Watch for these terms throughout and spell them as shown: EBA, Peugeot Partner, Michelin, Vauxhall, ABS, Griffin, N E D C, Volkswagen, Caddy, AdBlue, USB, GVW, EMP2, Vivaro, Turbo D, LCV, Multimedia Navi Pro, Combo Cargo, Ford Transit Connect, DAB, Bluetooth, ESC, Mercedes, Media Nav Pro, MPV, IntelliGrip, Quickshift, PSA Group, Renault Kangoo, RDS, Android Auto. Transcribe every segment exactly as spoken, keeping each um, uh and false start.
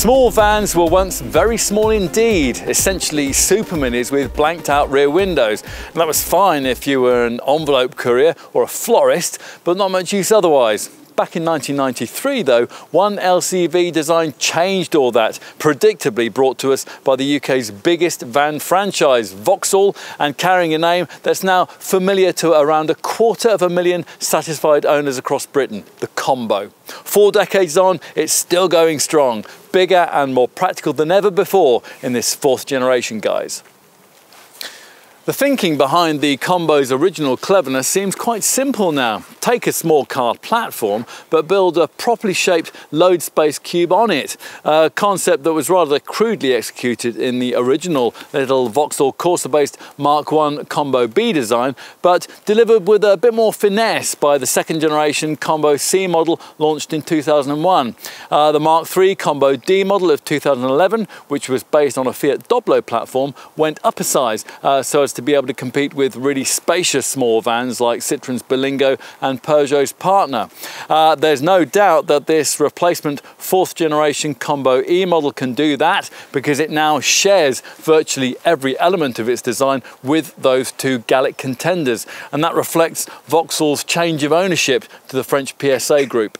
Small vans were once very small indeed, essentially super minis with blanked out rear windows. And that was fine if you were an envelope courier or a florist, but not much use otherwise. Back in nineteen ninety-three though, one L C V design changed all that, predictably brought to us by the U K's biggest van franchise, Vauxhall, and carrying a name that's now familiar to around a quarter of a million satisfied owners across Britain, the Combo. Four decades on, it's still going strong, bigger and more practical than ever before in this fourth generation, guys. The thinking behind the Combo's original cleverness seems quite simple now. Take a small car platform, but build a properly shaped load space cube on it. A concept that was rather crudely executed in the original little Vauxhall Corsa-based Mark one Combo B design, but delivered with a bit more finesse by the second generation Combo C model launched in two thousand one. Uh, the Mark three Combo D model of two thousand eleven, which was based on a Fiat Doblo platform, went up a size, uh, so as to be able to compete with really spacious small vans like Citroen's Berlingo and Peugeot's Partner. Uh, there's no doubt that this replacement fourth generation Combo E model can do that, because it now shares virtually every element of its design with those two Gallic contenders, and that reflects Vauxhall's change of ownership to the French P S A Group.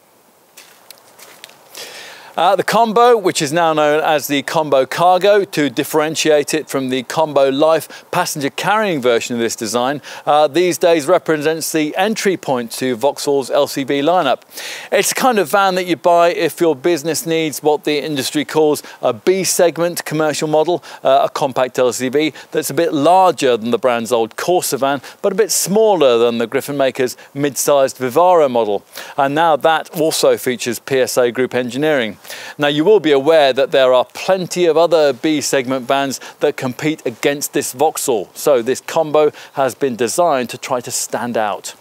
Uh, the Combo, which is now known as the Combo Cargo, to differentiate it from the Combo Life passenger carrying version of this design, uh, these days represents the entry point to Vauxhall's L C V lineup. It's the kind of van that you buy if your business needs what the industry calls a B-segment commercial model, uh, a compact L C V that's a bit larger than the brand's old Corsa van, but a bit smaller than the Griffin maker's mid-sized Vivaro model. And now that also features P S A Group engineering. Now, you will be aware that there are plenty of other B-segment vans that compete against this Vauxhall, so this Combo has been designed to try to stand out.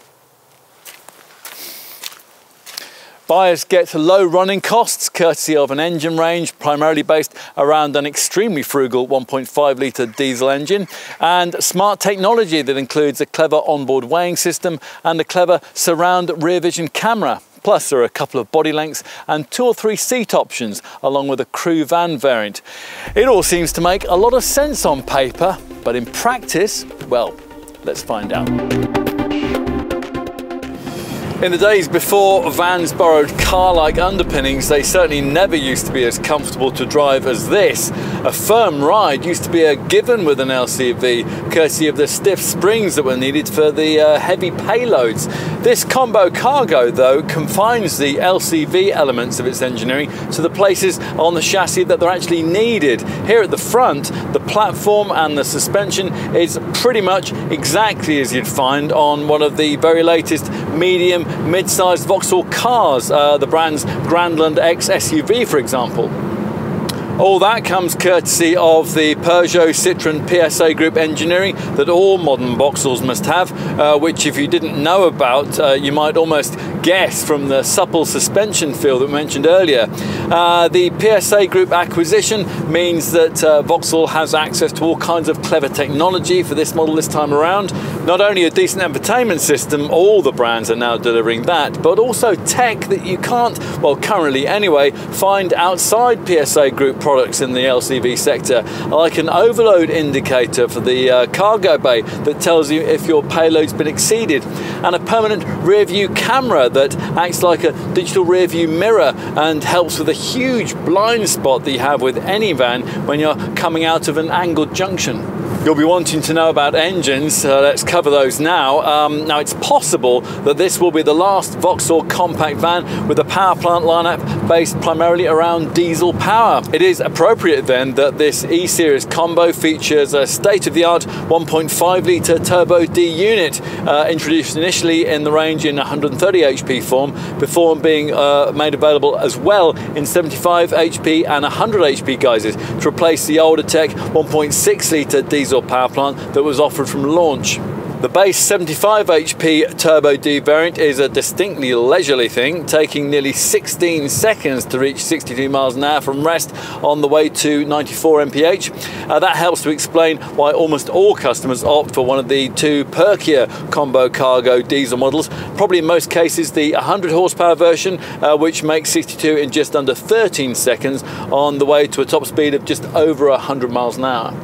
Buyers get low running costs courtesy of an engine range primarily based around an extremely frugal one point five litre diesel engine, and smart technology that includes a clever onboard weighing system and a clever surround rear vision camera. Plus, there are a couple of body lengths and two or three seat options, along with a crew van variant. It all seems to make a lot of sense on paper, but in practice, well, let's find out. In the days before vans borrowed car-like underpinnings, they certainly never used to be as comfortable to drive as this. A firm ride used to be a given with an L C V, courtesy of the stiff springs that were needed for the uh, heavy payloads. This Combo Cargo, though, confines the L C V elements of its engineering to the places on the chassis that they're actually needed. Here at the front, the platform and the suspension is pretty much exactly as you'd find on one of the very latest medium mid-sized Vauxhall cars, uh, the brand's Grandland X S U V, for example. All that comes courtesy of the Peugeot Citroen P S A Group engineering that all modern Vauxhalls must have, uh, which if you didn't know about, uh, you might almost guess from the supple suspension feel that we mentioned earlier. Uh, the P S A Group acquisition means that uh, Vauxhall has access to all kinds of clever technology for this model this time around. Not only a decent infotainment system, all the brands are now delivering that, but also tech that you can't, well currently anyway, find outside P S A Group products products in the L C V sector, like an overload indicator for the uh, cargo bay that tells you if your payload's been exceeded, and a permanent rear view camera that acts like a digital rear view mirror and helps with a huge blind spot that you have with any van when you're coming out of an angled junction. You'll be wanting to know about engines, uh, let's cover those now. Um, now, it's possible that this will be the last Vauxhall compact van with a power plant lineup based primarily around diesel power. It is appropriate then that this E-Series Combo features a state-of-the-art one point five litre Turbo D unit, uh, introduced initially in the range in one hundred thirty H P form, before being uh, made available as well in seventy-five H P and one hundred H P guises to replace the older tech one point six litre diesel power plant that was offered from launch. The base seventy-five H P Turbo D variant is a distinctly leisurely thing, taking nearly sixteen seconds to reach sixty-two miles an hour from rest on the way to ninety-four miles per hour. Uh, that helps to explain why almost all customers opt for one of the two perkier Combo Cargo diesel models, probably in most cases the one hundred horsepower version, uh, which makes sixty-two in just under thirteen seconds on the way to a top speed of just over one hundred miles an hour.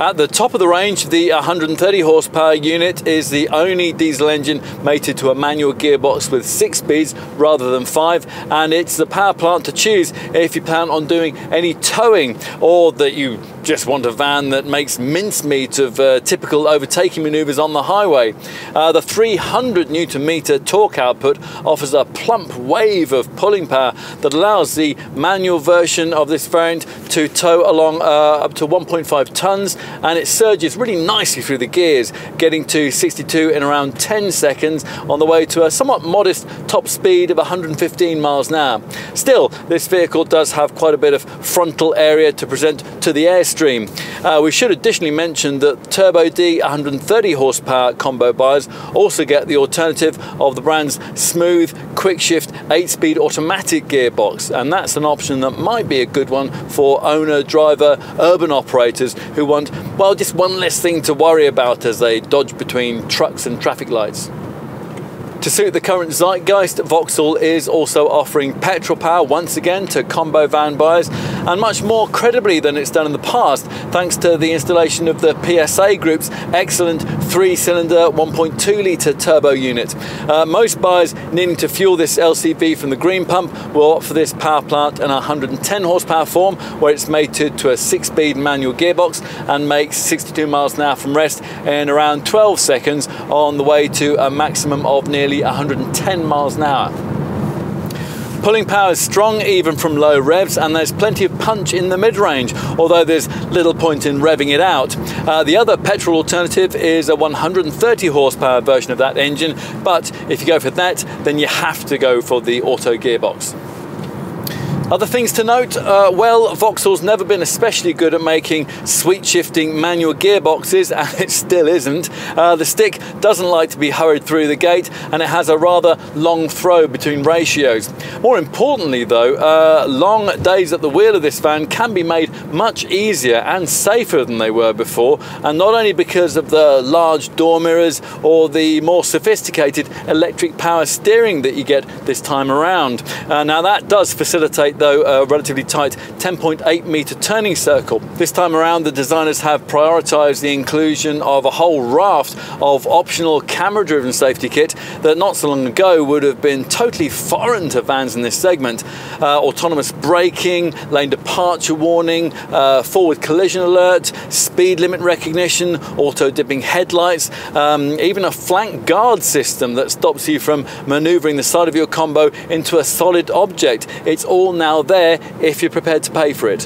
At the top of the range, the one hundred thirty horsepower unit is the only diesel engine mated to a manual gearbox with six speeds rather than five, and it's the power plant to choose if you plan on doing any towing or that you just want a van that makes mincemeat of uh, typical overtaking manoeuvres on the highway. Uh, the three hundred newton metre torque output offers a plump wave of pulling power that allows the manual version of this variant to tow along uh, up to one point five tonnes, and it surges really nicely through the gears, getting to sixty-two in around ten seconds on the way to a somewhat modest top speed of one hundred fifteen miles an hour. Still, this vehicle does have quite a bit of frontal area to present to the airstream. Uh, we should additionally mention that Turbo D one hundred thirty horsepower combo buyers also get the alternative of the brand's smooth Quickshift eight speed automatic gearbox, and that's an option that might be a good one for owner, driver, urban operators who want, well, just one less thing to worry about as they dodge between trucks and traffic lights. To suit the current zeitgeist, Vauxhall is also offering petrol power once again to combo van buyers, and much more credibly than it's done in the past, thanks to the installation of the P S A Group's excellent three-cylinder one point two litre turbo unit. Uh, most buyers needing to fuel this L C V from the green pump will opt for this power plant in a one hundred ten horsepower form, where it's mated to a six-speed manual gearbox and makes sixty-two miles an hour from rest in around twelve seconds on the way to a maximum of nearly one hundred ten miles an hour. Pulling power is strong even from low revs, and there's plenty of punch in the mid-range, although there's little point in revving it out. Uh, the other petrol alternative is a one hundred thirty horsepower version of that engine, but if you go for that, then you have to go for the auto gearbox. Other things to note, uh, well, Vauxhall's never been especially good at making sweep-shifting manual gearboxes, and it still isn't. Uh, the stick doesn't like to be hurried through the gate, and it has a rather long throw between ratios. More importantly, though, uh, long days at the wheel of this van can be made much easier and safer than they were before, and not only because of the large door mirrors or the more sophisticated electric power steering that you get this time around. Uh, now, that does facilitate though a relatively tight ten point eight metre turning circle. This time around, the designers have prioritised the inclusion of a whole raft of optional camera-driven safety kit that not so long ago would have been totally foreign to vans in this segment. Uh, autonomous braking, lane departure warning, uh, forward collision alert, speed limit recognition, auto-dimming headlights, um, even a flank guard system that stops you from manoeuvring the side of your combo into a solid object. It's all now there if you're prepared to pay for it.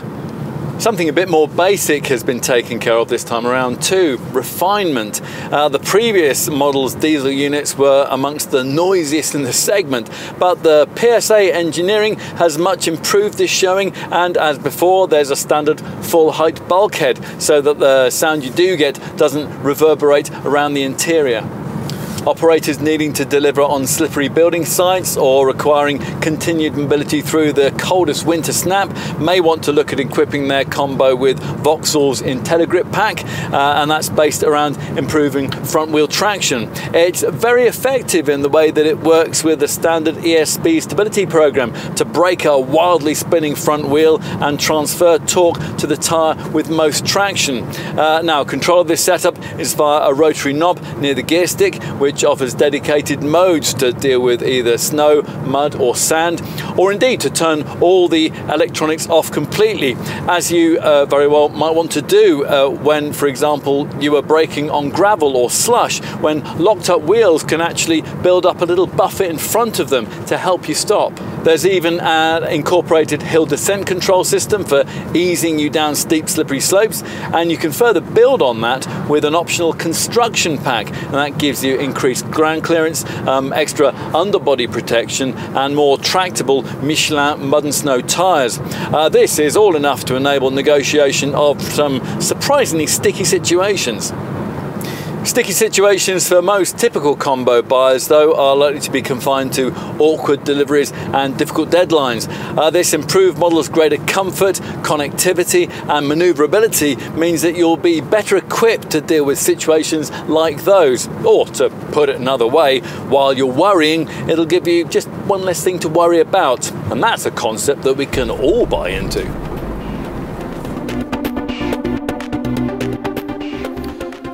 Something a bit more basic has been taken care of this time around too, refinement. Uh, the previous model's diesel units were amongst the noisiest in the segment, but the P S A engineering has much improved this showing, and as before, there's a standard full height bulkhead so that the sound you do get doesn't reverberate around the interior. Operators needing to deliver on slippery building sites or requiring continued mobility through the coldest winter snap may want to look at equipping their combo with Vauxhall's IntelliGrip pack, uh, and that's based around improving front wheel traction. It's very effective in the way that it works with the standard E S B stability program to break a wildly spinning front wheel and transfer torque to the tyre with most traction. Uh, now, control of this setup is via a rotary knob near the gear stick, which which offers dedicated modes to deal with either snow, mud or sand, or indeed to turn all the electronics off completely, as you uh, very well might want to do uh, when, for example, you are braking on gravel or slush, when locked up wheels can actually build up a little buffer in front of them to help you stop. There's even an incorporated hill descent control system for easing you down steep, slippery slopes, and you can further build on that with an optional construction pack, and that gives you increased ground clearance, um, extra underbody protection and more tractable Michelin mud and snow tyres. Uh, this is all enough to enable negotiation of some surprisingly sticky situations. Sticky situations for most typical combo buyers, though, are likely to be confined to awkward deliveries and difficult deadlines. Uh, this improved model's greater comfort, connectivity and manoeuvrability means that you'll be better equipped to deal with situations like those. Or, to put it another way, while you're worrying, it'll give you just one less thing to worry about. And that's a concept that we can all buy into.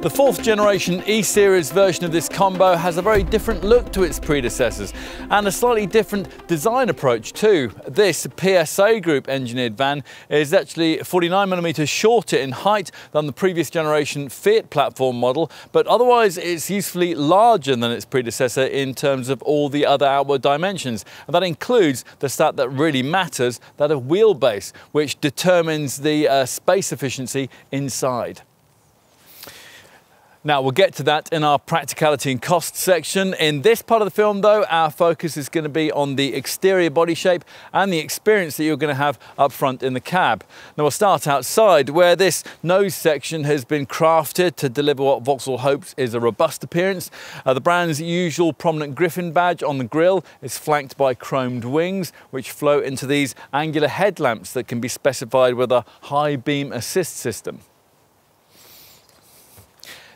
The fourth generation E-Series version of this combo has a very different look to its predecessors and a slightly different design approach too. This P S A Group engineered van is actually forty-nine millimetres shorter in height than the previous generation Fiat platform model, but otherwise it's usefully larger than its predecessor in terms of all the other outward dimensions. And that includes the stat that really matters, that of wheelbase, which determines the uh, space efficiency inside. Now, we'll get to that in our practicality and cost section. In this part of the film, though, our focus is going to be on the exterior body shape and the experience that you're going to have up front in the cab. Now, we'll start outside, where this nose section has been crafted to deliver what Vauxhall hopes is a robust appearance. Uh, the brand's usual prominent Griffin badge on the grille is flanked by chromed wings, which flow into these angular headlamps that can be specified with a high beam assist system.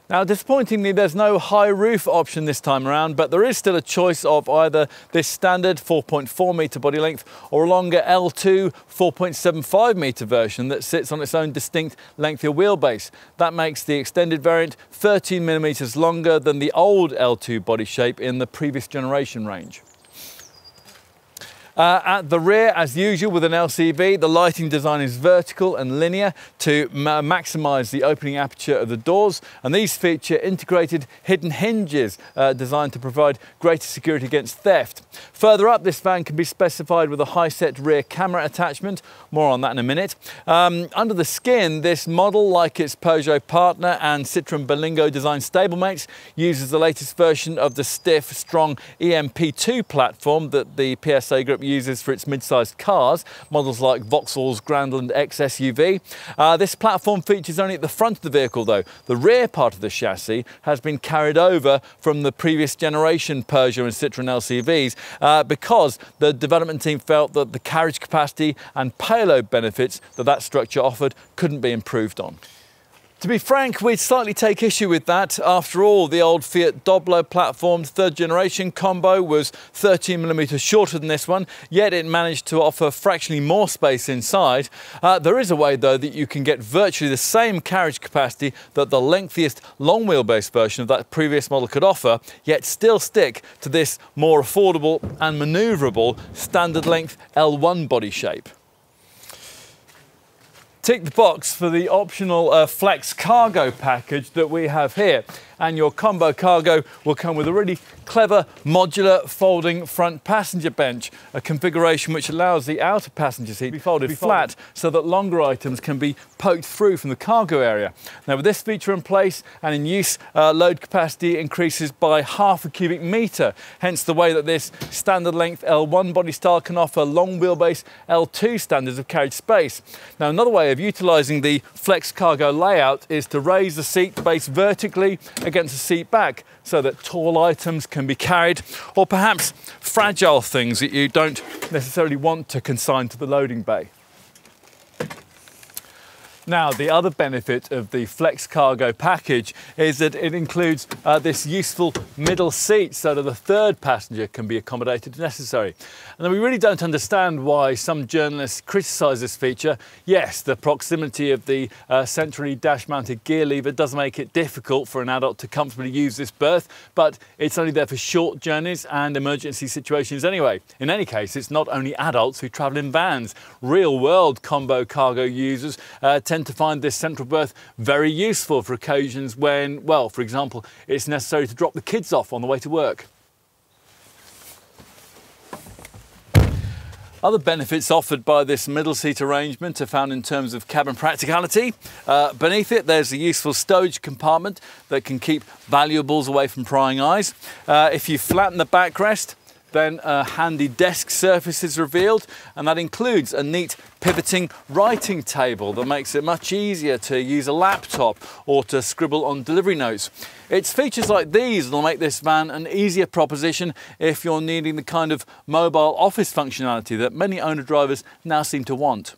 Now, disappointingly, there's no high roof option this time around, but there is still a choice of either this standard four point four metre body length or a longer L two four point seven five metre version that sits on its own distinct lengthier wheelbase. That makes the extended variant thirteen millimetres longer than the old L two body shape in the previous generation range. Uh, at the rear, as usual with an L C V, the lighting design is vertical and linear to ma maximise the opening aperture of the doors, and these feature integrated hidden hinges uh, designed to provide greater security against theft. Further up, this van can be specified with a high-set rear camera attachment. More on that in a minute. Um, under the skin, this model, like its Peugeot Partner and Citroen Berlingo design stablemates, uses the latest version of the stiff, strong E M P two platform that the P S A Group uses for its mid-sized cars, models like Vauxhall's Grandland X S U V. Uh, this platform features only at the front of the vehicle though. The rear part of the chassis has been carried over from the previous generation Peugeot and Citroen L C Vs uh, because the development team felt that the carriage capacity and payload benefits that that structure offered couldn't be improved on. To be frank, we'd slightly take issue with that. After all, the old Fiat Doblo platformed third generation combo was thirteen millimetres shorter than this one, yet it managed to offer fractionally more space inside. Uh, there is a way, though, that you can get virtually the same carriage capacity that the lengthiest long wheelbase version of that previous model could offer, yet still stick to this more affordable and manoeuvrable standard length L one body shape. Tick the box for the optional uh, Flex Cargo package that we have here, and your Combo Cargo will come with a really clever modular folding front passenger bench, a configuration which allows the outer passenger seat to be folded be flat folded. so that longer items can be poked through from the cargo area. Now, with this feature in place and in use, uh, load capacity increases by half a cubic metre, hence the way that this standard length L one body style can offer long wheelbase L two standards of carriage space. Now, another way of utilising the Flex Cargo layout is to raise the seat base vertically against the seat back so that tall items can be carried, or perhaps fragile things that you don't necessarily want to consign to the loading bay. Now, the other benefit of the Flex Cargo package is that it includes uh, this useful middle seat so that the third passenger can be accommodated if necessary. And we really don't understand why some journalists criticise this feature. Yes, the proximity of the uh, centrally dash-mounted gear lever does make it difficult for an adult to comfortably use this berth, but it's only there for short journeys and emergency situations anyway. In any case, it's not only adults who travel in vans. Real-world Combo Cargo users uh, tend to find this central berth very useful for occasions when, well, for example, it's necessary to drop the kids off on the way to work. Other benefits offered by this middle seat arrangement are found in terms of cabin practicality. Uh, beneath it, there's a useful stowage compartment that can keep valuables away from prying eyes. Uh, if you flatten the backrest, Then a handy desk surface is revealed, and that includes a neat pivoting writing table that makes it much easier to use a laptop or to scribble on delivery notes. It's features like these that'll make this van an easier proposition if you're needing the kind of mobile office functionality that many owner-drivers now seem to want.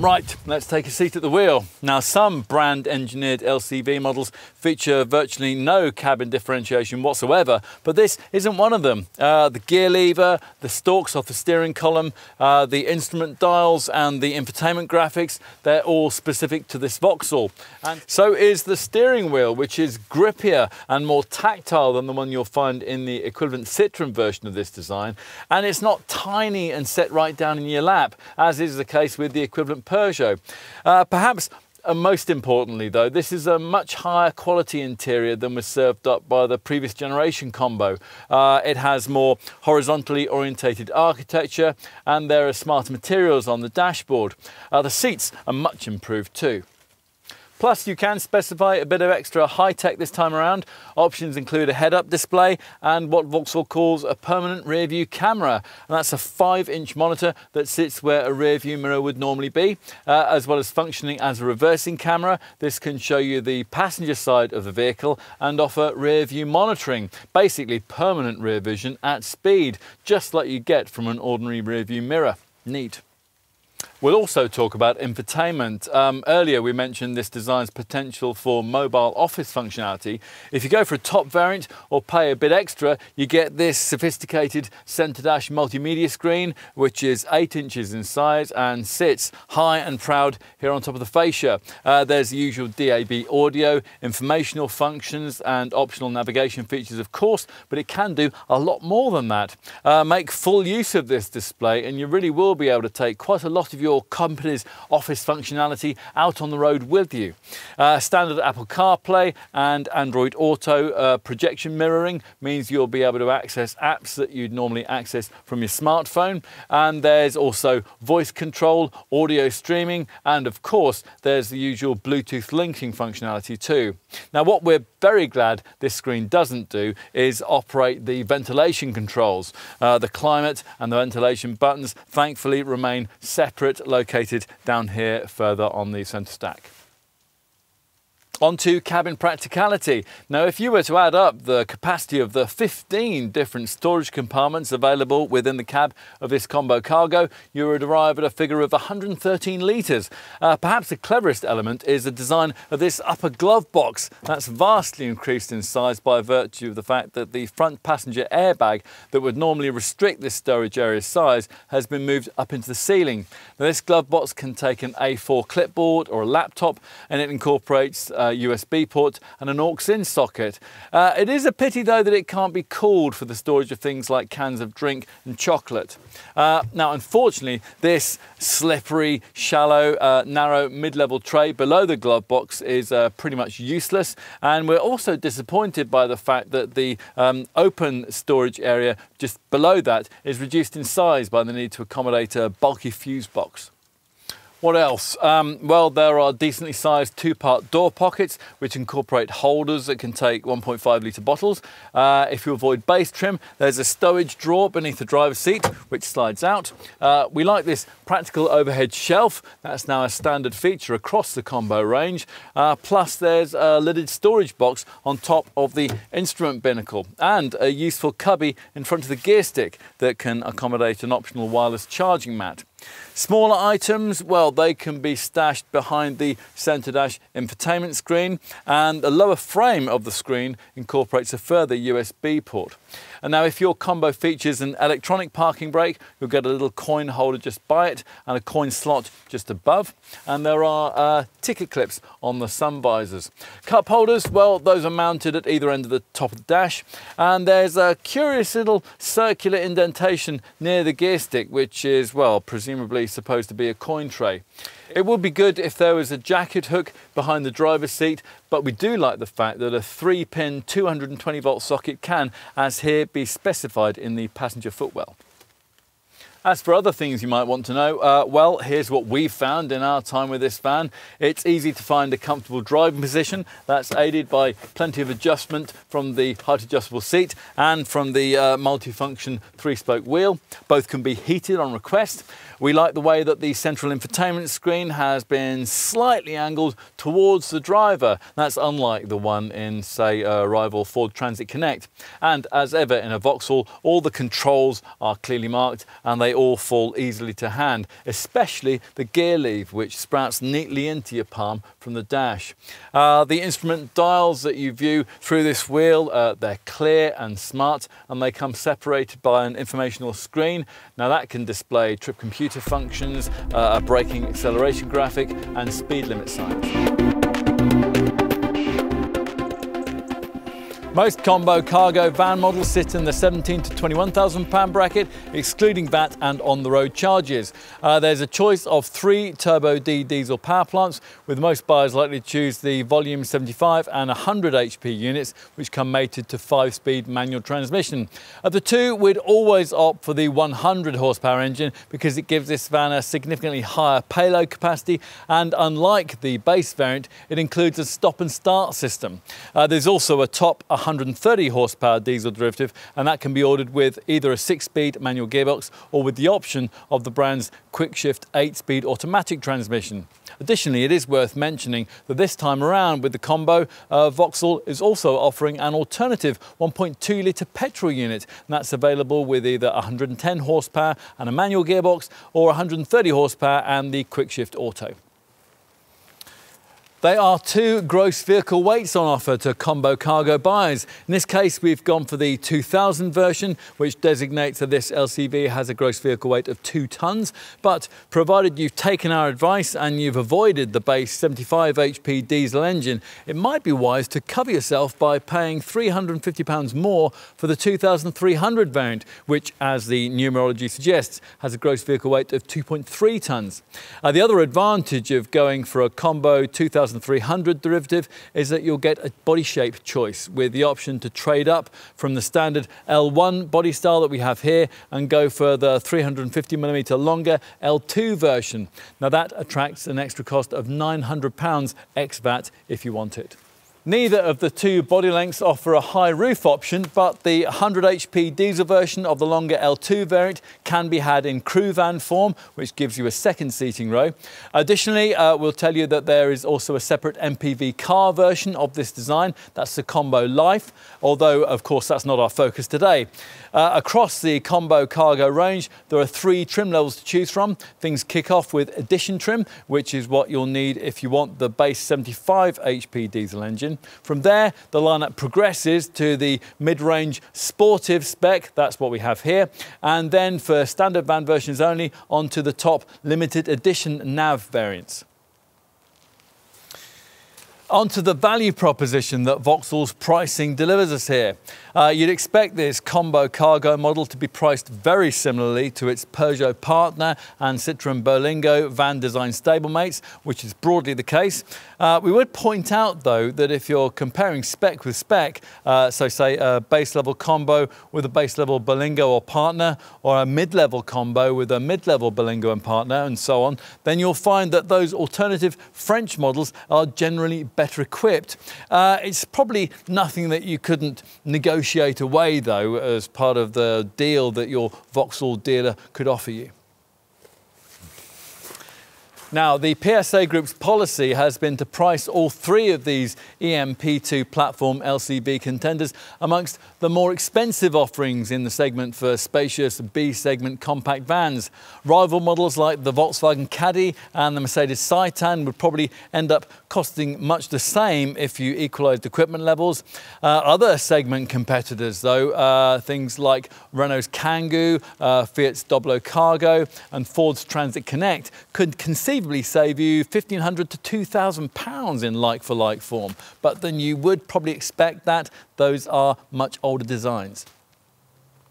Right, let's take a seat at the wheel. Now, some brand-engineered L C V models feature virtually no cabin differentiation whatsoever, but this isn't one of them. Uh, the gear lever, the stalks off the steering column, uh, the instrument dials and the infotainment graphics, they're all specific to this Vauxhall. And so is the steering wheel, which is grippier and more tactile than the one you'll find in the equivalent Citroen version of this design. And it's not tiny and set right down in your lap, as is the case with the equivalent Peugeot. Uh, perhaps uh, most importantly though, this is a much higher quality interior than was served up by the previous generation Combo. Uh, it has more horizontally orientated architecture, and there are smarter materials on the dashboard. Uh, the seats are much improved too. Plus, you can specify a bit of extra high-tech this time around. Options include a head-up display and what Vauxhall calls a permanent rear-view camera. And that's a five-inch monitor that sits where a rear-view mirror would normally be. Uh, as well as functioning as a reversing camera, this can show you the passenger side of the vehicle and offer rear-view monitoring, basically permanent rear vision at speed, just like you get from an ordinary rear-view mirror. Neat. We'll also talk about infotainment. Um, earlier we mentioned this design's potential for mobile office functionality. If you go for a top variant or pay a bit extra, you get this sophisticated centre-dash multimedia screen, which is eight inches in size and sits high and proud here on top of the fascia. Uh, there's the usual D A B audio, informational functions and optional navigation features of course, but it can do a lot more than that. Uh, make full use of this display and you really will be able to take quite a lot of your your company's office functionality out on the road with you. Uh, standard Apple CarPlay and Android Auto uh, projection mirroring means you'll be able to access apps that you'd normally access from your smartphone. And there's also voice control, audio streaming, and of course, there's the usual Bluetooth linking functionality too. Now, what we're very glad this screen doesn't do is operate the ventilation controls. Uh, the climate and the ventilation buttons thankfully remain separate, located down here further on the centre stack. On to cabin practicality. Now, if you were to add up the capacity of the fifteen different storage compartments available within the cab of this Combo Cargo, you would arrive at a figure of one hundred thirteen litres. Uh, perhaps the cleverest element is the design of this upper glove box. That's vastly increased in size by virtue of the fact that the front passenger airbag that would normally restrict this storage area's size has been moved up into the ceiling. Now, this glove box can take an A four clipboard or a laptop, and it incorporates uh, U S B port and an aux-in socket. Uh, it is a pity though that it can't be cooled for the storage of things like cans of drink and chocolate. Uh, now unfortunately this slippery, shallow, uh, narrow mid-level tray below the glove box is uh, pretty much useless, and we're also disappointed by the fact that the um, open storage area just below that is reduced in size by the need to accommodate a bulky fuse box. What else? Um, well, there are decently sized two-part door pockets which incorporate holders that can take one point five litre bottles. Uh, if you avoid base trim, there's a stowage drawer beneath the driver's seat which slides out. Uh, we like this practical overhead shelf. That's now a standard feature across the Combo range. Uh, plus there's a lidded storage box on top of the instrument binnacle and a useful cubby in front of the gear stick that can accommodate an optional wireless charging mat. Smaller items, well, they can be stashed behind the centre dash infotainment screen, and the lower frame of the screen incorporates a further U S B port. And now if your Combo features an electronic parking brake, you'll get a little coin holder just by it and a coin slot just above. And there are uh, ticket clips on the sun visors. Cup holders, well, those are mounted at either end of the top of the dash. And there's a curious little circular indentation near the gear stick, which is, well, presumably supposed to be a coin tray. It would be good if there was a jacket hook behind the driver's seat, but we do like the fact that a three-pin two hundred twenty volt socket can, as here, be specified in the passenger footwell. As for other things you might want to know, uh, well, here's what we've found in our time with this van. It's easy to find a comfortable driving position. That's aided by plenty of adjustment from the height adjustable seat and from the uh, multifunction three-spoke wheel. Both can be heated on request. We like the way that the central infotainment screen has been slightly angled towards the driver. That's unlike the one in, say, uh, rival Ford Transit Connect. And as ever in a Vauxhall, all the controls are clearly marked and they all fall easily to hand, especially the gear lever, which sprouts neatly into your palm from the dash. Uh, the instrument dials that you view through this wheel, uh, they're clear and smart, and they come separated by an informational screen. Now that can display trip computer functions, uh, a braking acceleration graphic, and speed limit signs. Most Combo Cargo van models sit in the seventeen to twenty-one thousand pound bracket, excluding V A T and on-the-road charges. Uh, there's a choice of three Turbo D diesel power plants, with most buyers likely to choose the volume seventy-five and one hundred H P units, which come mated to five-speed manual transmission. Of the two, we'd always opt for the one hundred horsepower engine because it gives this van a significantly higher payload capacity, and unlike the base variant, it includes a stop-and-start system. Uh, there's also a top one hundred thirty horsepower diesel derivative, and that can be ordered with either a six-speed manual gearbox or with the option of the brand's Quickshift eight-speed automatic transmission. Additionally, it is worth mentioning that this time around with the Combo, uh, Vauxhall is also offering an alternative one point two litre petrol unit, and that's available with either one hundred ten horsepower and a manual gearbox or one hundred thirty horsepower and the Quickshift Auto. There are two gross vehicle weights on offer to Combo Cargo buyers. In this case, we've gone for the two thousand version, which designates that this L C V has a gross vehicle weight of two tonnes. But provided you've taken our advice and you've avoided the base seventy-five H P diesel engine, it might be wise to cover yourself by paying three hundred and fifty pounds more for the two thousand three hundred variant, which, as the numerology suggests, has a gross vehicle weight of two point three tonnes. Uh, the other advantage of going for a Combo two thousand three hundred derivative is that you'll get a body shape choice with the option to trade up from the standard L one body style that we have here and go for the three hundred and fifty millimetre longer L two version. Now that attracts an extra cost of nine hundred pounds ex-V A T if you want it. Neither of the two body lengths offer a high roof option, but the one hundred H P diesel version of the longer L two variant can be had in crew van form, which gives you a second seating row. Additionally, uh, we'll tell you that there is also a separate M P V car version of this design. That's the Combo Life, although, of course, that's not our focus today. Uh, across the Combo Cargo range, there are three trim levels to choose from. Things kick off with Edition trim, which is what you'll need if you want the base seventy-five H P diesel engine. From there, the lineup progresses to the mid-range sportive spec, that's what we have here, and then for standard van versions only, onto the top limited edition nav variants. Onto the value proposition that Vauxhall's pricing delivers us here. Uh, you'd expect this Combo Cargo model to be priced very similarly to its Peugeot Partner and Citroen Berlingo van design stablemates, which is broadly the case. Uh, we would point out, though, that if you're comparing spec with spec, uh, so say a base level Combo with a base level Berlingo or Partner, or a mid-level Combo with a mid-level Berlingo and Partner, and so on, then you'll find that those alternative French models are generally better equipped. Uh, it's probably nothing that you couldn't negotiate away, though, as part of the deal that your Vauxhall dealer could offer you. Now, the P S A Group's policy has been to price all three of these E M P two platform L C V contenders amongst the more expensive offerings in the segment for spacious B-segment compact vans. Rival models like the Volkswagen Caddy and the Mercedes Citan would probably end up costing much the same if you equalised equipment levels. Uh, other segment competitors, though, uh, things like Renault's Kangoo, uh, Fiat's Doblo Cargo and Ford's Transit Connect could conceivably save you fifteen hundred to two thousand pounds in like-for-like form, but then you would probably expect that those are much older designs.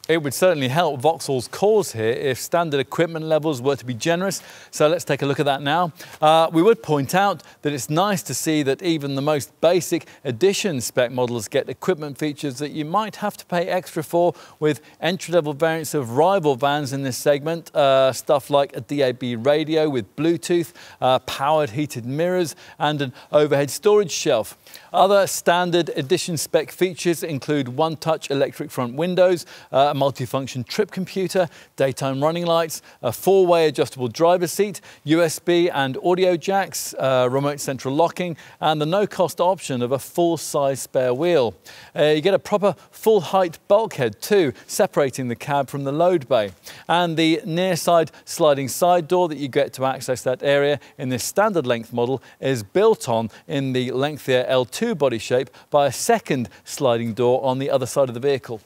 It would certainly help Vauxhall's cause here if standard equipment levels were to be generous, so let's take a look at that now. Uh, we would point out that it's nice to see that even the most basic edition spec models get equipment features that you might have to pay extra for with entry-level variants of rival vans in this segment, uh, stuff like a D A B radio with Bluetooth, uh, powered heated mirrors and an overhead storage shelf. Other standard edition spec features include one-touch electric front windows, uh, multifunction trip computer, daytime running lights, a four-way adjustable driver's seat, U S B and audio jacks, uh, remote central locking, and the no-cost option of a full-size spare wheel. Uh, you get a proper full-height bulkhead too, separating the cab from the load bay. And the near-side sliding side door that you get to access that area in this standard-length model is built on in the lengthier L two body shape by a second sliding door on the other side of the vehicle.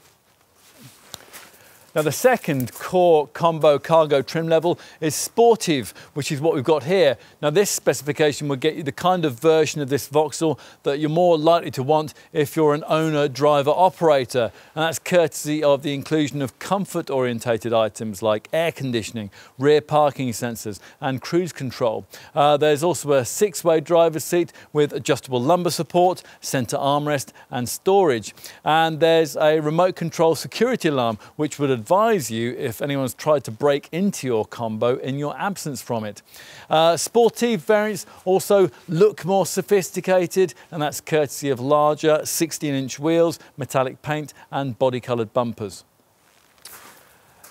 Now the second core Combo Cargo trim level is Sportive, which is what we've got here. Now this specification will get you the kind of version of this Vauxhall that you're more likely to want if you're an owner, driver, operator. And that's courtesy of the inclusion of comfort orientated items like air conditioning, rear parking sensors and cruise control. Uh, there's also a six-way driver's seat with adjustable lumbar support, center armrest and storage. And there's a remote control security alarm, which would advise you if anyone's tried to break into your Combo in your absence from it. Uh, Sportive variants also look more sophisticated, and that's courtesy of larger sixteen inch wheels, metallic paint and body coloured bumpers.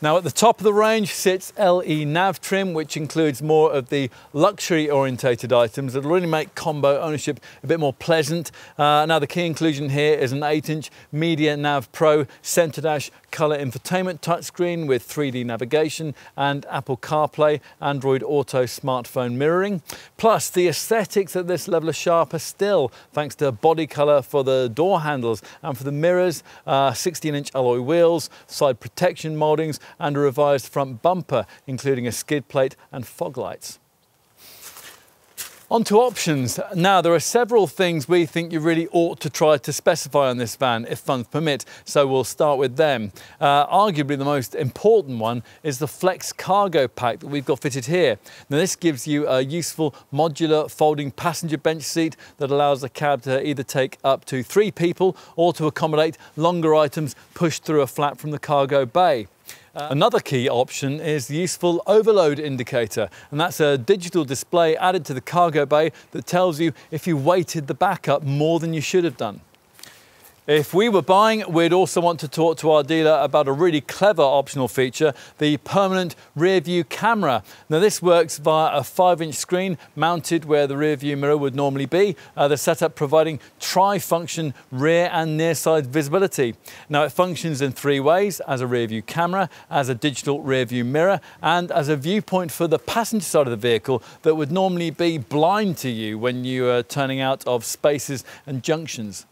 Now at the top of the range sits L E Nav trim, which includes more of the luxury orientated items that really make Combo ownership a bit more pleasant. Uh, now the key inclusion here is an eight inch Media Nav Pro center dash color infotainment touchscreen with three D navigation and Apple CarPlay, Android Auto smartphone mirroring. Plus the aesthetics at this level are sharper still thanks to body color for the door handles and for the mirrors, sixteen inch alloy wheels, side protection mouldings, and a revised front bumper, including a skid plate and fog lights. On to options. Now, there are several things we think you really ought to try to specify on this van, if funds permit, so we'll start with them. Uh, arguably the most important one is the Flex Cargo Pack that we've got fitted here. Now, this gives you a useful modular folding passenger bench seat that allows the cab to either take up to three people or to accommodate longer items pushed through a flap from the cargo bay. Uh, Another key option is the useful overload indicator, and that's a digital display added to the cargo bay that tells you if you weighted the back up more than you should have done. If we were buying, we'd also want to talk to our dealer about a really clever optional feature, the permanent rear view camera. Now this works via a five inch screen mounted where the rear view mirror would normally be, uh, the setup providing tri-function rear and near side visibility. Now it functions in three ways: as a rear view camera, as a digital rear view mirror and as a viewpoint for the passenger side of the vehicle that would normally be blind to you when you are turning out of spaces and junctions.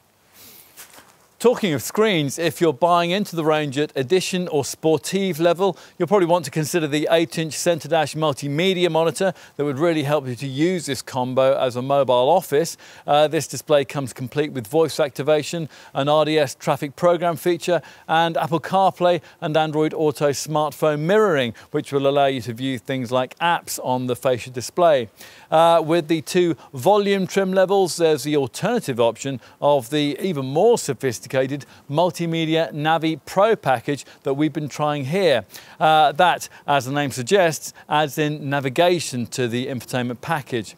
Talking of screens, if you're buying into the range at Edition or Sportive level, you'll probably want to consider the eight inch center dash multimedia monitor that would really help you to use this Combo as a mobile office. Uh, this display comes complete with voice activation, an R D S traffic program feature, and Apple CarPlay and Android Auto smartphone mirroring, which will allow you to view things like apps on the facial display. Uh, with the two volume trim levels, there's the alternative option of the even more sophisticated multimedia Navi Pro package that we've been trying here. Uh, that, as the name suggests, adds in navigation to the infotainment package.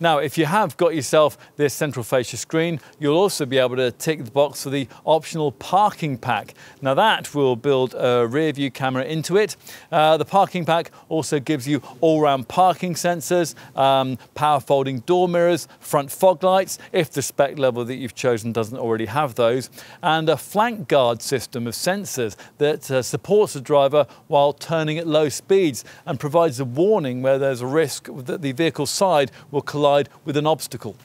Now, if you have got yourself this central fascia screen, you'll also be able to tick the box for the optional parking pack. Now that will build a rear view camera into it. Uh, the parking pack also gives you all-round parking sensors, um, power folding door mirrors, front fog lights, if the spec level that you've chosen doesn't already have those, and a flank guard system of sensors that uh, supports the driver while turning at low speeds and provides a warning where there's a risk that the vehicle side will collide with an obstacle.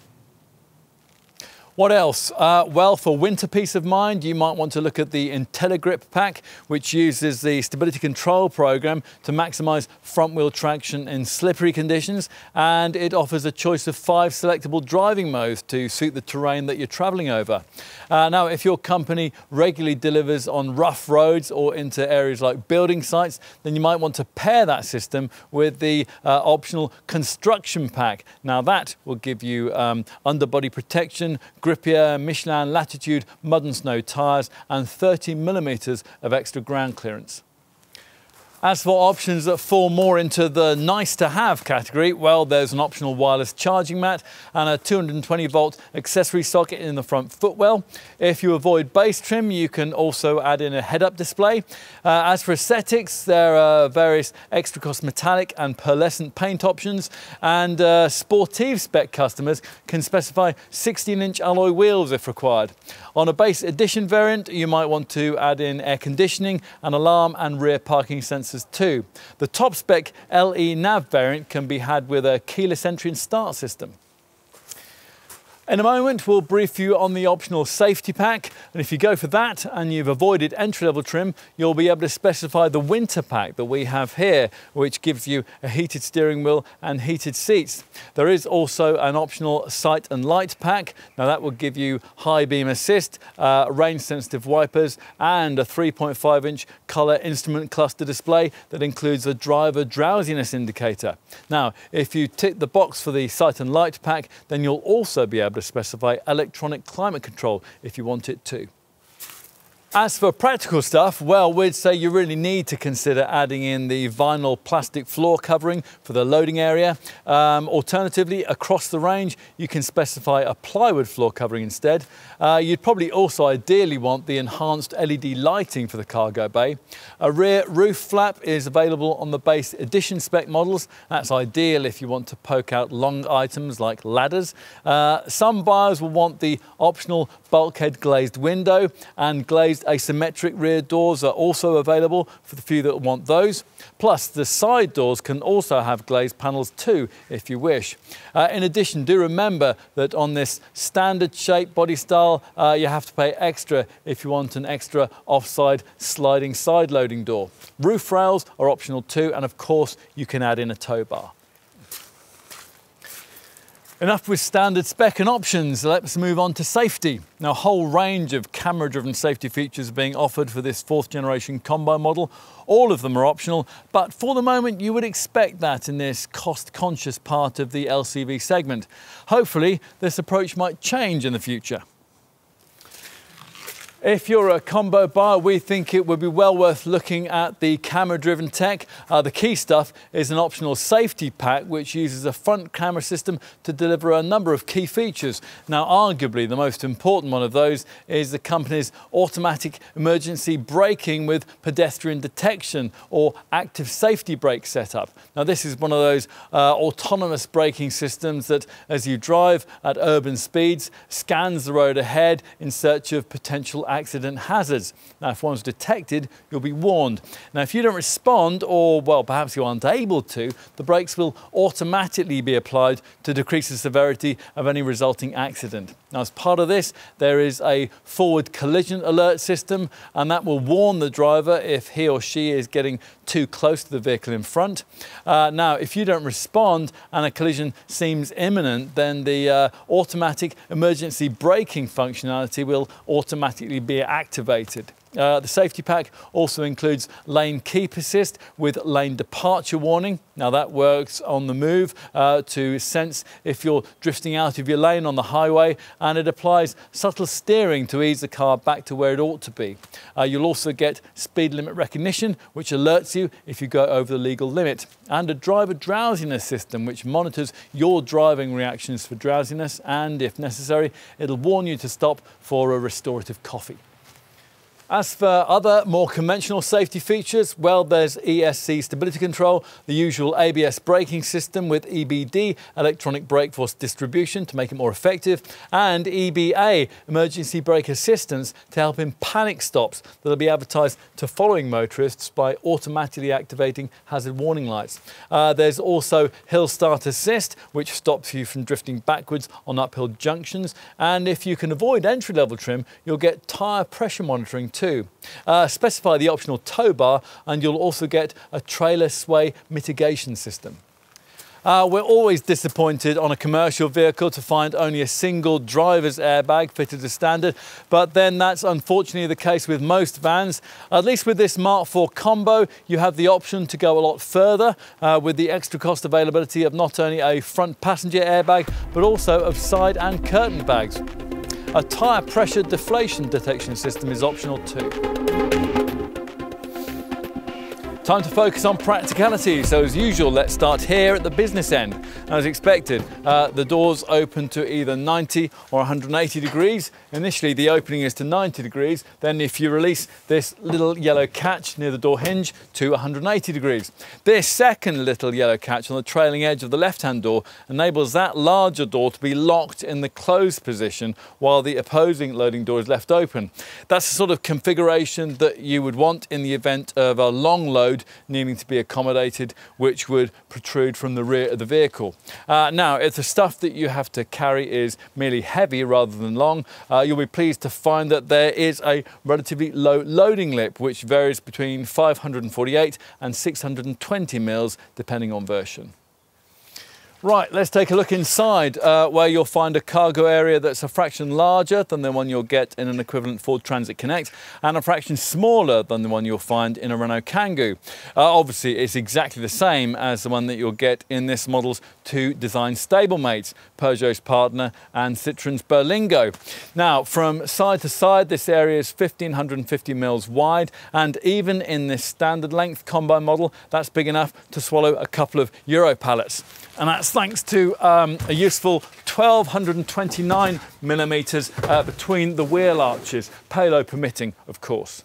What else? Uh, well, for winter peace of mind, you might want to look at the IntelliGrip pack, which uses the stability control program to maximize front wheel traction in slippery conditions. And it offers a choice of five selectable driving modes to suit the terrain that you're traveling over. Uh, now, if your company regularly delivers on rough roads or into areas like building sites, then you might want to pair that system with the uh, optional construction pack. Now that will give you um, underbody protection, grippier Michelin Latitude mud and snow tyres and thirty millimetres of extra ground clearance. As for options that fall more into the nice-to-have category, well, there's an optional wireless charging mat and a two hundred twenty volt accessory socket in the front footwell. If you avoid base trim, you can also add in a head-up display. Uh, as for aesthetics, there are various extra-cost metallic and pearlescent paint options, and uh, sportive spec customers can specify sixteen inch alloy wheels if required. On a base edition variant, you might want to add in air conditioning, an alarm and rear parking sensors too. The top-spec L E Nav variant can be had with a keyless entry and start system. In a moment, we'll brief you on the optional safety pack, and if you go for that and you've avoided entry-level trim, you'll be able to specify the winter pack that we have here, which gives you a heated steering wheel and heated seats. There is also an optional sight and light pack. Now that will give you high beam assist, uh, range-sensitive wipers, and a three point five inch colour instrument cluster display that includes a driver drowsiness indicator. Now, if you tick the box for the sight and light pack, then you'll also be able to specify electronic climate control if you want it to. As for practical stuff, well, we'd say you really need to consider adding in the vinyl plastic floor covering for the loading area. Um, alternatively, across the range, you can specify a plywood floor covering instead. Uh, you'd probably also ideally want the enhanced L E D lighting for the cargo bay. A rear roof flap is available on the base edition spec models. That's ideal if you want to poke out long items like ladders. Uh, some buyers will want the optional bulkhead glazed window, and glazed asymmetric rear doors are also available for the few that want those. Plus, the side doors can also have glazed panels too, if you wish. Uh, in addition, do remember that on this standard shape body style, uh, you have to pay extra if you want an extra offside sliding side loading door. Roof rails are optional too, and of course, you can add in a tow bar. Enough with standard spec and options, let's move on to safety. Now, a whole range of camera-driven safety features are being offered for this fourth generation combo model. All of them are optional, but for the moment, you would expect that in this cost-conscious part of the L C V segment. Hopefully, this approach might change in the future. If you're a combo buyer, we think it would be well worth looking at the camera-driven tech. Uh, the key stuff is an optional safety pack, which uses a front camera system to deliver a number of key features. Now, arguably, the most important one of those is the company's automatic emergency braking with pedestrian detection, or active safety brake setup. Now, this is one of those uh, autonomous braking systems that, as you drive at urban speeds, scans the road ahead in search of potential accident hazards. Now, if one's detected, you'll be warned. Now, if you don't respond, or, well, perhaps you aren't able to, the brakes will automatically be applied to decrease the severity of any resulting accident. Now, as part of this, there is a forward collision alert system, and that will warn the driver if he or she is getting too close to the vehicle in front. Uh, now, if you don't respond and a collision seems imminent, then the uh, automatic emergency braking functionality will automatically be activated. Uh, the safety pack also includes lane keep assist with lane departure warning. Now that works on the move uh, to sense if you're drifting out of your lane on the highway, and it applies subtle steering to ease the car back to where it ought to be. Uh, you'll also get speed limit recognition, which alerts you if you go over the legal limit, and a driver drowsiness system which monitors your driving reactions for drowsiness, and if necessary, it'll warn you to stop for a restorative coffee. As for other more conventional safety features, well, there's E S C stability control, the usual A B S braking system with E B D, electronic brake force distribution to make it more effective, and E B A, emergency brake assistance, to help in panic stops that'll be advertised to following motorists by automatically activating hazard warning lights. Uh, there's also hill start assist, which stops you from drifting backwards on uphill junctions, and if you can avoid entry-level trim, you'll get tyre pressure monitoring too. Uh, specify the optional tow bar and you'll also get a trailer sway mitigation system. Uh, we're always disappointed on a commercial vehicle to find only a single driver's airbag fitted as standard, but then that's unfortunately the case with most vans. At least with this Mark four Combo, you have the option to go a lot further uh, with the extra cost availability of not only a front passenger airbag, but also of side and curtain bags. A tyre pressure deflation detection system is optional too. Time to focus on practicality, so as usual, let's start here at the business end. As expected, uh, the doors open to either ninety or one hundred eighty degrees. Initially, the opening is to ninety degrees. Then if you release this little yellow catch near the door hinge to one hundred eighty degrees. This second little yellow catch on the trailing edge of the left-hand door enables that larger door to be locked in the closed position while the opposing loading door is left open. That's the sort of configuration that you would want in the event of a long load needing to be accommodated, which would protrude from the rear of the vehicle. Uh, now, if the stuff that you have to carry is merely heavy rather than long, uh, you'll be pleased to find that there is a relatively low loading lip, which varies between five hundred forty-eight and six hundred twenty mils, depending on version. Right, let's take a look inside, uh, where you'll find a cargo area that's a fraction larger than the one you'll get in an equivalent Ford Transit Connect, and a fraction smaller than the one you'll find in a Renault Kangoo. Uh, obviously, it's exactly the same as the one that you'll get in this model's two design stablemates, Peugeot's Partner and Citroen's Berlingo. Now, from side to side, this area is fifteen fifty mils wide, and even in this standard length Combo model, that's big enough to swallow a couple of Euro pallets. And that's thanks to um, a useful twelve twenty-nine millimeters uh, between the wheel arches, payload permitting, of course.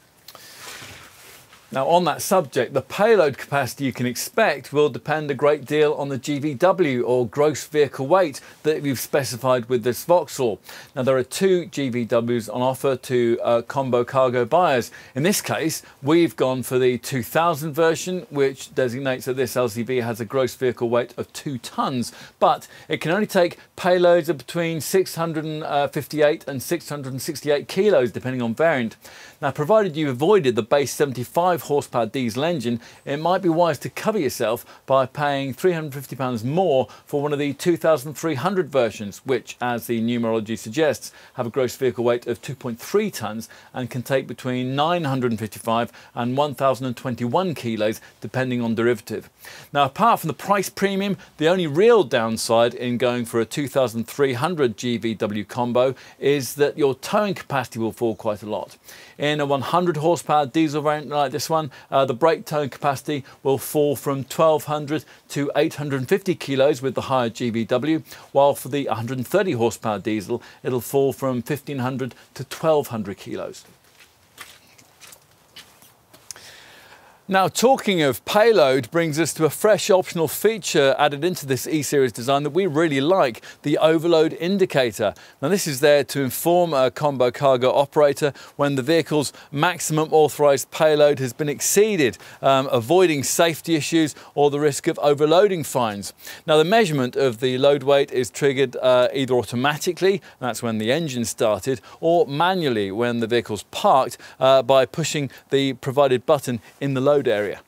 Now, on that subject, the payload capacity you can expect will depend a great deal on the G V W, or gross vehicle weight, that you've specified with this Vauxhall. Now, there are two G V Ws on offer to uh, Combo Cargo buyers. In this case, we've gone for the two thousand version, which designates that this L C V has a gross vehicle weight of two tons, but it can only take payloads of between six hundred fifty-eight and six hundred sixty-eight kilos, depending on variant. Now, provided you avoided the base seventy-five horsepower diesel engine, it might be wise to cover yourself by paying three hundred fifty pounds more for one of the two thousand three hundred versions, which, as the numerology suggests, have a gross vehicle weight of two point three tonnes and can take between nine hundred fifty-five and one thousand twenty-one kilos, depending on derivative. Now, apart from the price premium, the only real downside in going for a two thousand three hundred G V W Combo is that your towing capacity will fall quite a lot. In a one hundred horsepower diesel variant like this one, uh, the brake towing capacity will fall from twelve hundred to eight hundred fifty kilos with the higher G V W, while for the one hundred thirty horsepower diesel, it'll fall from fifteen hundred to twelve hundred kilos. Now, talking of payload brings us to a fresh optional feature added into this E-Series design that we really like, the overload indicator. Now, this is there to inform a Combo Cargo operator when the vehicle's maximum authorised payload has been exceeded, um, avoiding safety issues or the risk of overloading fines. Now, the measurement of the load weight is triggered uh, either automatically, that's when the engine started, or manually when the vehicle's parked uh, by pushing the provided button in the load area.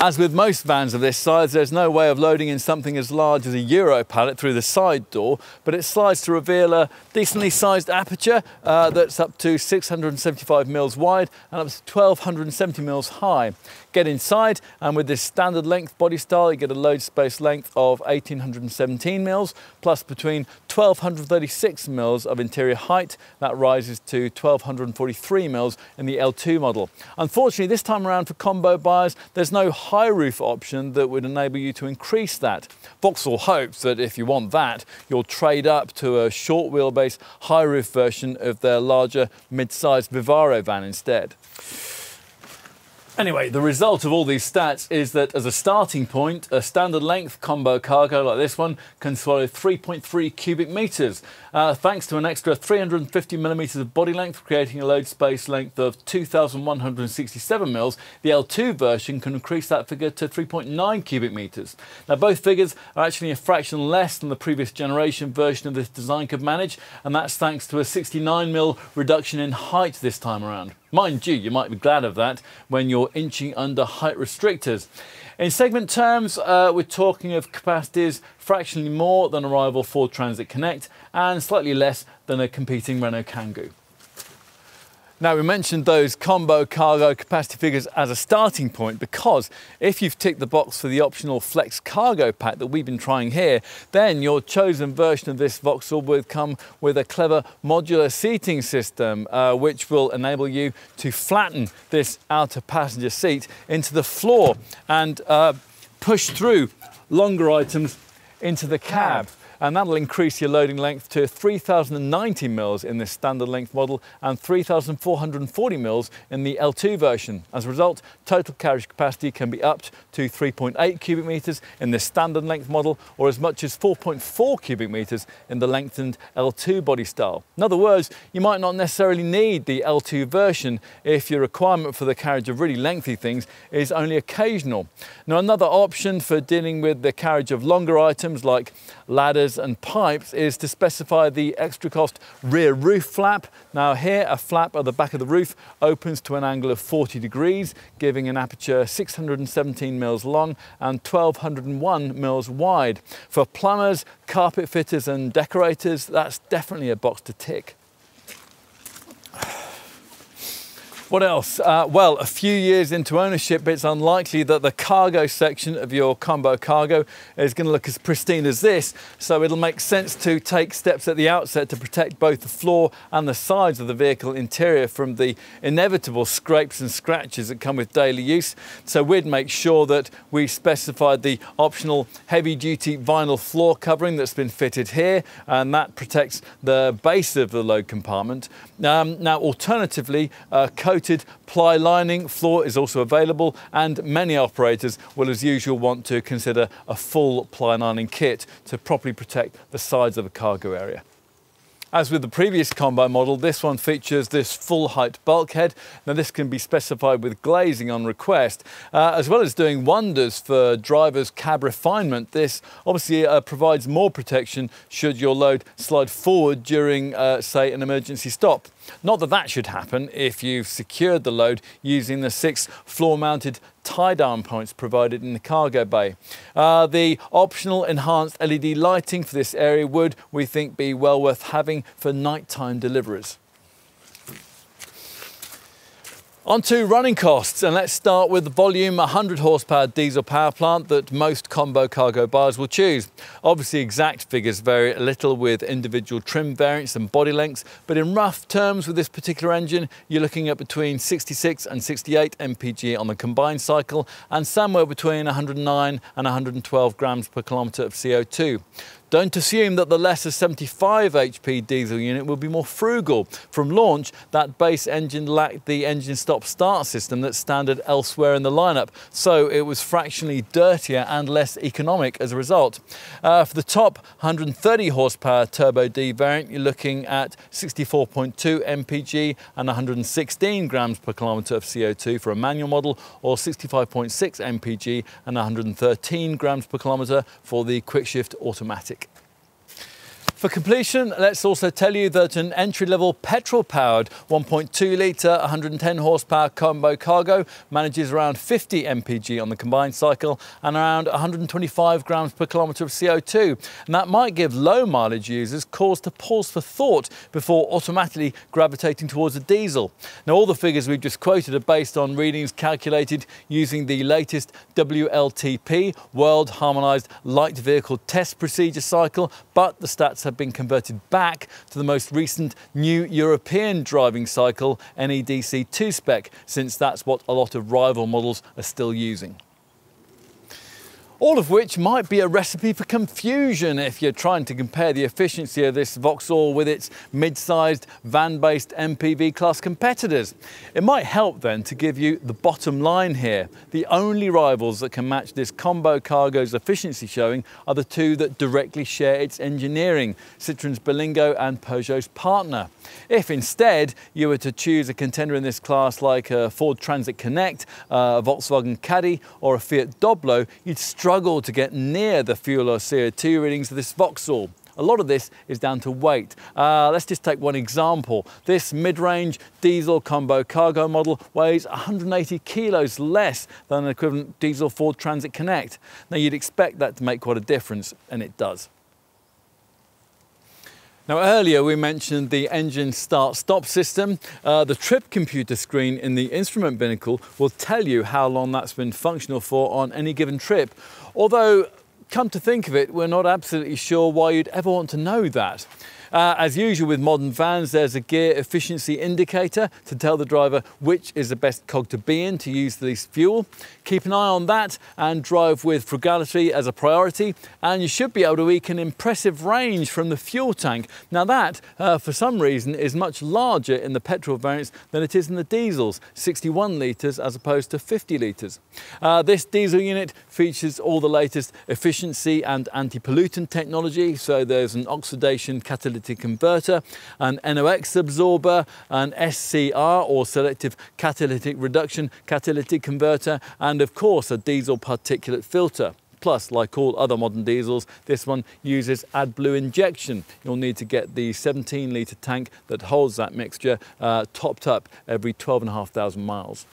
As with most vans of this size, there's no way of loading in something as large as a Euro pallet through the side door, but it slides to reveal a decently sized aperture uh, that's up to six hundred seventy-five mils wide and up to one thousand two hundred seventy mils high. Get inside, and with this standard length body style, you get a load space length of one thousand eight hundred seventeen mils, plus between one thousand two hundred thirty-six mils of interior height. That rises to one thousand two hundred forty-three mils in the L two model. Unfortunately, this time around for Combo buyers, there's no high roof option that would enable you to increase that. Vauxhall hopes that if you want that, you'll trade up to a short wheelbase, high roof version of their larger mid-sized Vivaro van instead. Anyway, the result of all these stats is that as a starting point, a standard length Combo Cargo like this one can swallow three point three cubic meters, uh, thanks to an extra three hundred fifty millimeters of body length, creating a load space length of two thousand one hundred sixty-seven mils. The L two version can increase that figure to three point nine cubic meters. Now, both figures are actually a fraction less than the previous generation version of this design could manage, and that's thanks to a sixty-nine mil reduction in height this time around. Mind you, you might be glad of that when you're inching under height restrictors. In segment terms, uh, we're talking of capacities fractionally more than a rival Ford Transit Connect and slightly less than a competing Renault Kangoo. Now, we mentioned those Combo Cargo capacity figures as a starting point because if you've ticked the box for the optional Flex Cargo pack that we've been trying here, then your chosen version of this Vauxhall would come with a clever modular seating system, uh, which will enable you to flatten this outer passenger seat into the floor and uh, push through longer items into the cab. And that'll increase your loading length to three thousand ninety mils in this standard length model and three thousand four hundred forty mils in the L two version. As a result, total carriage capacity can be upped to three point eight cubic meters in this standard length model or as much as four point four cubic meters in the lengthened L two body style. In other words, you might not necessarily need the L two version if your requirement for the carriage of really lengthy things is only occasional. Now, another option for dealing with the carriage of longer items like ladders and pipes is to specify the extra cost rear roof flap. Now here, a flap at the back of the roof opens to an angle of forty degrees, giving an aperture six hundred seventeen mils long and one thousand two hundred one mils wide. For plumbers, carpet fitters and decorators, that's definitely a box to tick. What else? Uh, well, a few years into ownership, it's unlikely that the cargo section of your Combo Cargo is going to look as pristine as this, so it'll make sense to take steps at the outset to protect both the floor and the sides of the vehicle interior from the inevitable scrapes and scratches that come with daily use. So we'd make sure that we specified the optional heavy-duty vinyl floor covering that's been fitted here, and that protects the base of the load compartment. Um, now, alternatively, uh, coat Coated ply lining floor is also available, and many operators will, as usual, want to consider a full ply lining kit to properly protect the sides of a cargo area. As with the previous Combo model, this one features this full-height bulkhead. Now, this can be specified with glazing on request. Uh, as well as doing wonders for driver's cab refinement, this obviously uh, provides more protection should your load slide forward during, uh, say, an emergency stop. Not that that should happen if you've secured the load using the six floor-mounted tie-down points provided in the cargo bay. Uh, the optional enhanced L E D lighting for this area would, we think, be well worth having for nighttime deliveries. On to running costs, and let's start with the volume one hundred horsepower diesel power plant that most Combo Cargo buyers will choose. Obviously, exact figures vary a little with individual trim variants and body lengths, but in rough terms with this particular engine, you're looking at between sixty-six and sixty-eight M P G on the combined cycle and somewhere between one hundred nine and one hundred twelve grams per kilometre of C O two. Don't assume that the lesser seventy-five H P diesel unit will be more frugal. From launch, that base engine lacked the engine stop-start system that's standard elsewhere in the lineup, so it was fractionally dirtier and less economic as a result. Uh, for the top one hundred thirty horsepower Turbo D variant, you're looking at sixty-four point two M P G and one hundred sixteen grams per kilometre of C O two for a manual model, or sixty-five point six M P G and one hundred thirteen grams per kilometre for the Quickshift automatic. For completion, let's also tell you that an entry-level petrol-powered one point two litre, one hundred ten horsepower Combo Cargo manages around fifty M P G on the combined cycle and around one hundred twenty-five grams per kilometre of C O two. And that might give low-mileage users cause to pause for thought before automatically gravitating towards a diesel. Now, all the figures we've just quoted are based on readings calculated using the latest W L T P, World Harmonised Light Vehicle Test Procedure cycle, but the stats have been converted back to the most recent new European driving cycle N E D C two spec, since that's what a lot of rival models are still using. All of which might be a recipe for confusion if you're trying to compare the efficiency of this Vauxhall with its mid-sized van-based M P V class competitors. It might help then to give you the bottom line here. The only rivals that can match this Combo Cargo's efficiency showing are the two that directly share its engineering, Citroen's Berlingo and Peugeot's Partner. If instead you were to choose a contender in this class like a Ford Transit Connect, a Volkswagen Caddy or a Fiat Doblo, you'd struggle to get near the fuel or C O two readings of this Vauxhall. A lot of this is down to weight. Uh, let's just take one example. This mid-range diesel Combo Cargo model weighs one hundred eighty kilos less than an equivalent diesel Ford Transit Connect. Now you'd expect that to make quite a difference, and it does. Now earlier we mentioned the engine start-stop system. Uh, the trip computer screen in the instrument binnacle will tell you how long that's been functional for on any given trip. Although, come to think of it, we're not absolutely sure why you'd ever want to know that. Uh, as usual with modern vans, there's a gear efficiency indicator to tell the driver which is the best cog to be in to use the least fuel. Keep an eye on that and drive with frugality as a priority, and you should be able to eke an impressive range from the fuel tank. Now that, uh, for some reason, is much larger in the petrol variants than it is in the diesels, sixty-one litres as opposed to fifty litres. Uh, this diesel unit features all the latest efficiency and anti-pollutant technology, so there's an oxidation catalytic converter, an N O X absorber, an S C R or selective catalytic reduction catalytic converter, and and of course a diesel particulate filter. Plus, like all other modern diesels, this one uses AdBlue injection. You'll need to get the seventeen litre tank that holds that mixture uh, topped up every twelve and a half thousand miles.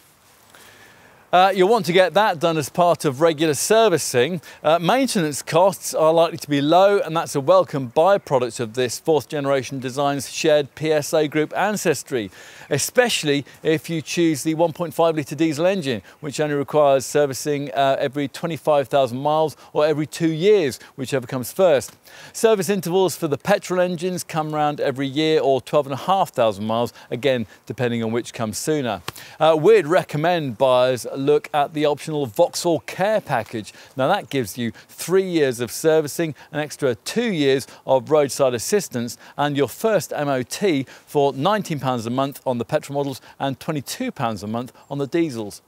Uh, you'll want to get that done as part of regular servicing. Uh, maintenance costs are likely to be low, and that's a welcome byproduct of this fourth generation design's shared P S A Group ancestry, especially if you choose the one point five litre diesel engine, which only requires servicing uh, every twenty-five thousand miles or every two years, whichever comes first. Service intervals for the petrol engines come round every year or twelve and a half thousand miles, again, depending on which comes sooner. Uh, we'd recommend buyers look at the optional Vauxhall Care Package. Now that gives you three years of servicing, an extra two years of roadside assistance, and your first M O T for nineteen pounds a month on the petrol models and twenty-two pounds a month on the diesels.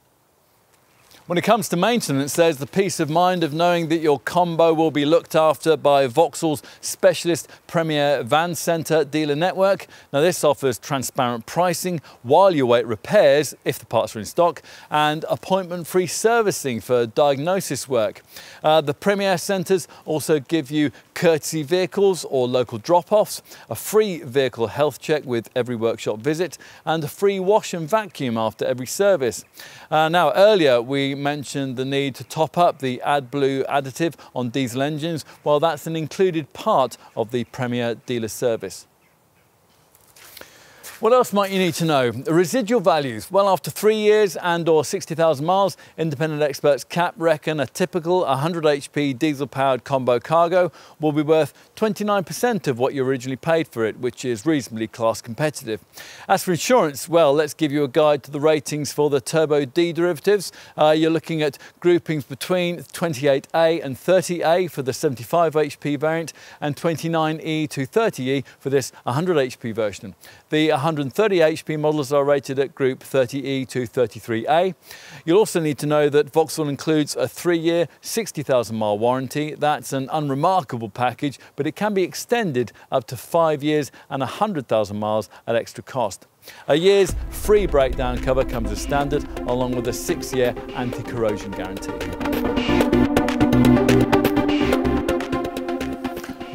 When it comes to maintenance, there's the peace of mind of knowing that your Combo will be looked after by Vauxhall's specialist Premier Van Centre dealer network. Now this offers transparent pricing while you wait repairs, if the parts are in stock, and appointment-free servicing for diagnosis work. Uh, the Premier Centres also give you courtesy vehicles or local drop-offs, a free vehicle health check with every workshop visit, and a free wash and vacuum after every service. Uh, now earlier we mentioned the need to top up the AdBlue additive on diesel engines. Well, that's an included part of the Premier dealer service. What else might you need to know? Residual values. Well, after three years and or sixty thousand miles, independent experts C A P reckon a typical one hundred H P diesel-powered Combo Cargo will be worth twenty-nine percent of what you originally paid for it, which is reasonably class competitive. As for insurance, well, let's give you a guide to the ratings for the Turbo D derivatives. Uh, you're looking at groupings between twenty-eight A and thirty A for the seventy-five H P variant and twenty-nine E to thirty E for this one hundred H P version. The one hundred thirty H P models are rated at Group thirty E to thirty-three A. You'll also need to know that Vauxhall includes a three-year, sixty thousand mile warranty. That's an unremarkable package, but it can be extended up to five years and one hundred thousand miles at extra cost. A year's free breakdown cover comes as standard, along with a six-year anti-corrosion guarantee.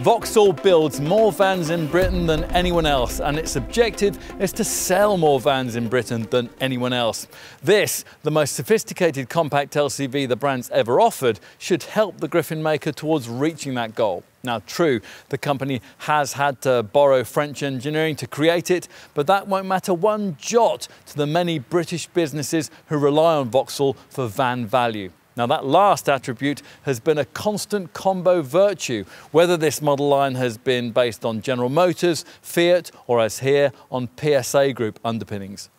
Vauxhall builds more vans in Britain than anyone else, and its objective is to sell more vans in Britain than anyone else. This, the most sophisticated compact L C V the brand's ever offered, should help the Griffin maker towards reaching that goal. Now true, the company has had to borrow French engineering to create it, but that won't matter one jot to the many British businesses who rely on Vauxhall for van value. Now that last attribute has been a constant Combo virtue, whether this model line has been based on General Motors, Fiat, or as here, on P S A Group underpinnings.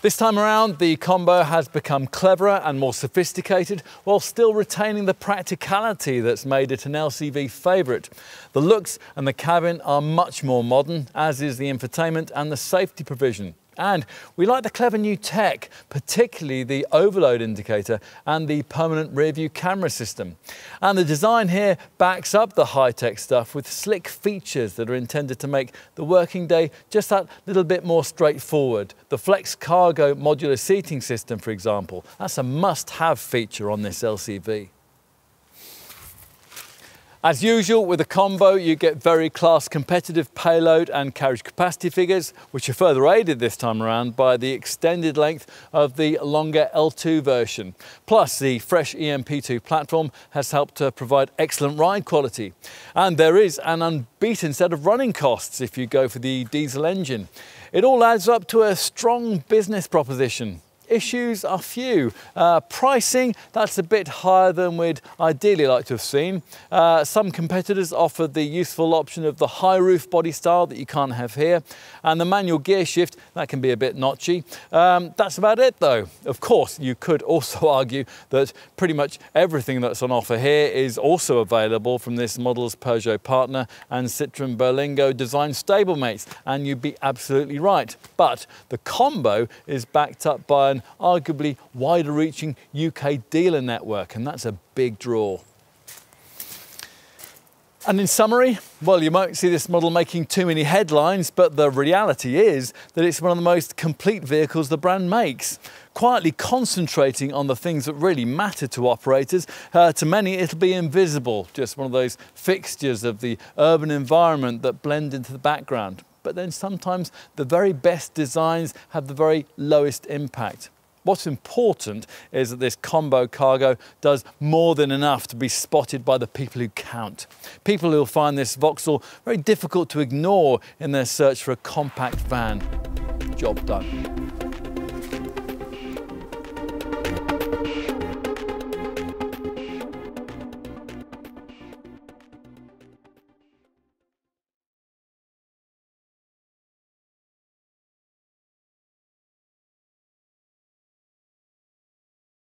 This time around, the Combo has become cleverer and more sophisticated while still retaining the practicality that's made it an L C V favourite. The looks and the cabin are much more modern, as is the infotainment and the safety provision. And we like the clever new tech, particularly the overload indicator and the permanent rear-view camera system. And the design here backs up the high-tech stuff with slick features that are intended to make the working day just that little bit more straightforward. The Flex Cargo modular seating system, for example, that's a must-have feature on this L C V. As usual with the Combo, you get very class competitive payload and carriage capacity figures, which are further aided this time around by the extended length of the longer L two version. Plus, the fresh E M P two platform has helped to provide excellent ride quality. And there is an unbeaten set of running costs if you go for the diesel engine. It all adds up to a strong business proposition. Issues are few. Uh, pricing, that's a bit higher than we'd ideally like to have seen. Uh, some competitors offer the useful option of the high roof body style that you can't have here, and the manual gear shift, that can be a bit notchy. Um, that's about it though. Of course, you could also argue that pretty much everything that's on offer here is also available from this model's Peugeot Partner and Citroen Berlingo design stablemates, and you'd be absolutely right. But the Combo is backed up by an arguably wider-reaching U K dealer network, and that's a big draw. And in summary, well, you might see this model making too many headlines, but the reality is that it's one of the most complete vehicles the brand makes. Quietly concentrating on the things that really matter to operators. Uh, to many, it'll be invisible, just one of those fixtures of the urban environment that blend into the background. But then sometimes the very best designs have the very lowest impact. What's important is that this Combo Cargo does more than enough to be spotted by the people who count. People who'll find this Vauxhall very difficult to ignore in their search for a compact van. Job done.